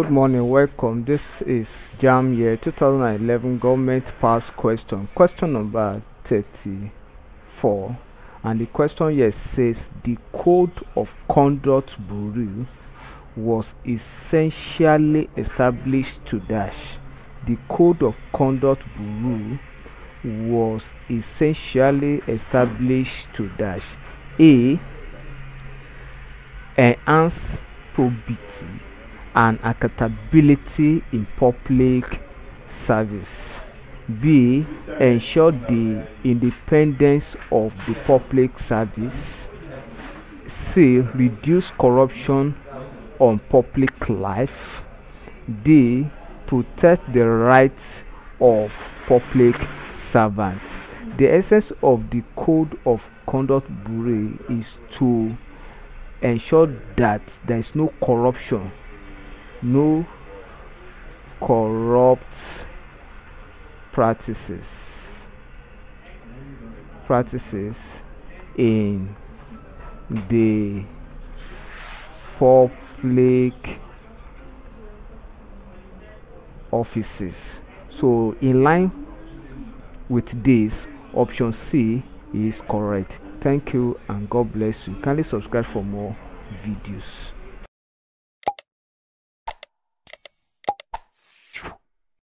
Good morning, welcome. This is JAMB year 2011 government pass question number 34, and the question here says the Code of Conduct Bureau was essentially established to dash. The Code of Conduct Bureau was essentially established to dash. A. Enhance probity and accountability in public service. B. Ensure the independence of the public service. C. Reduce corruption on public life. D. Protect the rights of public servants. The essence of the Code of Conduct Bureau is to ensure that there is no corruption, no corrupt practices in the public offices. So in line with this, option C is correct. Thank you and God bless you. Kindly subscribe for more videos.